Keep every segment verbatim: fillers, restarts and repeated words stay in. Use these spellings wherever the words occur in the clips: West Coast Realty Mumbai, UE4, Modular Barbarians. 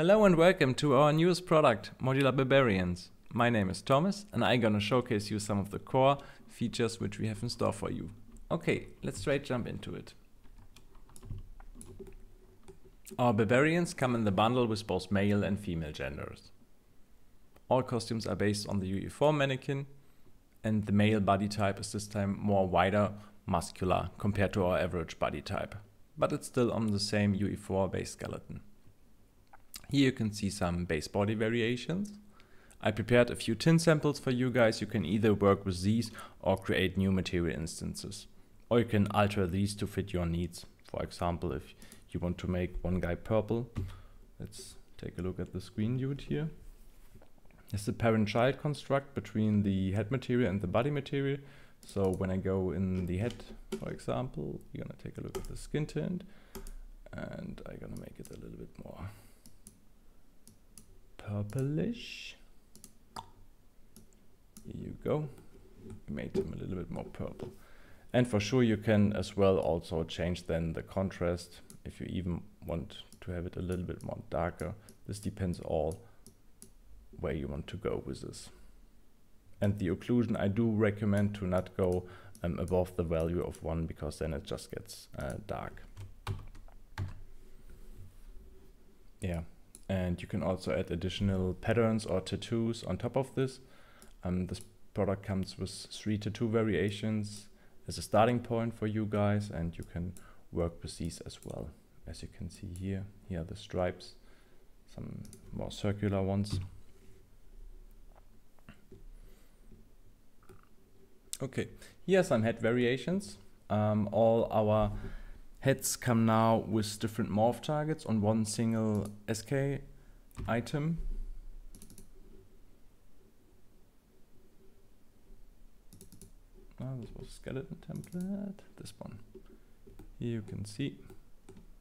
Hello and welcome to our newest product, Modular Barbarians. My name is Thomas and I'm gonna showcase you some of the core features which we have in store for you. Okay, let's straight jump into it. Our Barbarians come in the bundle with both male and female genders. All costumes are based on the U E four mannequin and the male body type is this time more wider, muscular compared to our average body type. But it's still on the same U E four base skeleton. Here you can see some base body variations. I prepared a few tin samples for you guys. You can either work with these or create new material instances. Or you can alter these to fit your needs. For example, if you want to make one guy purple, let's take a look at the green dude here. It's the parent-child construct between the head material and the body material. So when I go in the head, for example, you're gonna take a look at the skin tint and I'm gonna make it a little bit more purplish. Here you go. We made them a little bit more purple. And for sure you can as well also change then the contrast if you even want to have it a little bit more darker. This depends all where you want to go with this. And the occlusion, I do recommend to not go um, above the value of one because then it just gets uh, dark. Yeah. And you can also add additional patterns or tattoos on top of this. Um, this product comes with three tattoo variations as a starting point for you guys, and you can work with these as well. As you can see here, here are the stripes, some more circular ones. Okay, here are some head variations. Um, all our heads come now with different morph targets on one single S K item. Oh, this was a skeleton template. This one. Here you can see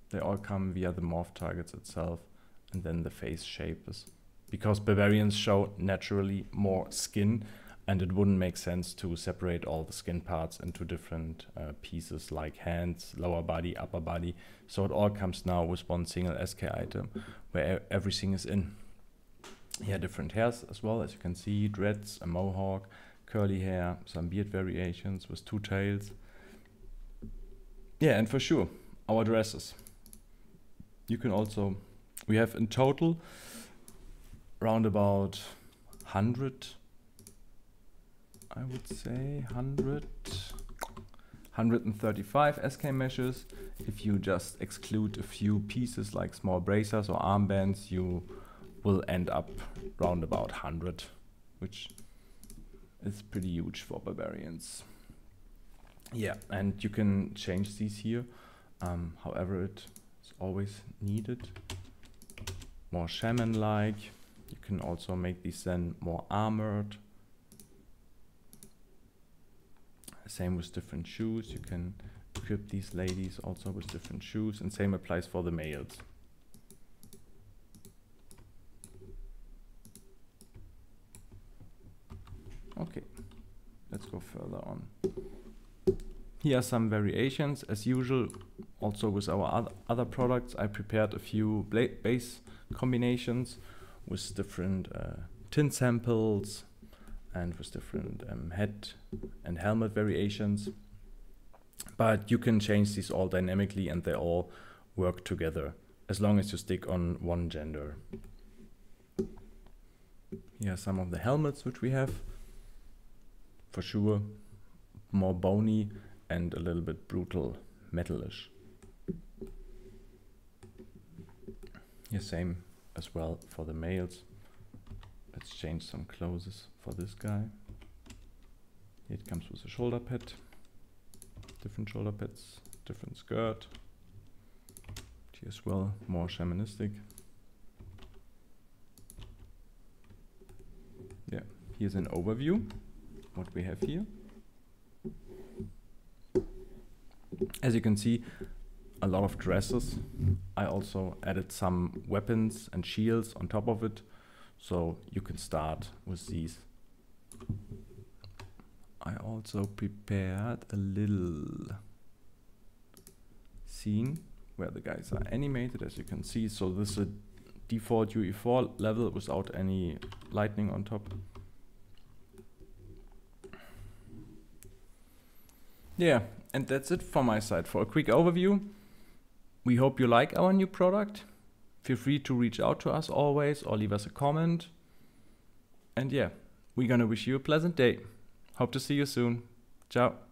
they all come via the morph targets itself and then the face shapes. Because Barbarians show naturally more skin and it wouldn't make sense to separate all the skin parts into different uh, pieces like hands, lower body, upper body. So it all comes now with one single S K item where everything is in. Here are different hairs as well, as you can see, dreads, a mohawk, curly hair, some beard variations with two tails. Yeah, and for sure, our dresses. You can also, we have in total round about one hundred, I would say one hundred, one thirty-five S K meshes. If you just exclude a few pieces like small bracers or armbands, you will end up round about one hundred, which is pretty huge for Barbarians. Yeah, and you can change these here, um, however it's always needed. More shaman-like. You can also make these then more armored. Same with different shoes. You can equip these ladies also with different shoes, and same applies for the males. Okay, let's go further on. Here are some variations as usual. Also with our other products, I prepared a few base combinations with different uh, tin samples, and with different um, head and helmet variations, but you can change these all dynamically and they all work together as long as you stick on one gender. Here are some of the helmets which we have. For sure, more bony and a little bit brutal, metalish. Yeah, same as well for the males. Let's change some clothes for this guy. It comes with a shoulder pad, different shoulder pads, different skirt. Here as well, more shamanistic. Yeah, here's an overview, what we have here. As you can see, a lot of dresses. I also added some weapons and shields on top of it. So you can start with these. I also prepared a little scene where the guys are animated, as you can see. So this is a default U E four level without any lightning on top. Yeah, and that's it from my side. For a quick overview, we hope you like our new product. Feel free to reach out to us always or leave us a comment. And yeah, we're gonna wish you a pleasant day. Hope to see you soon. Ciao.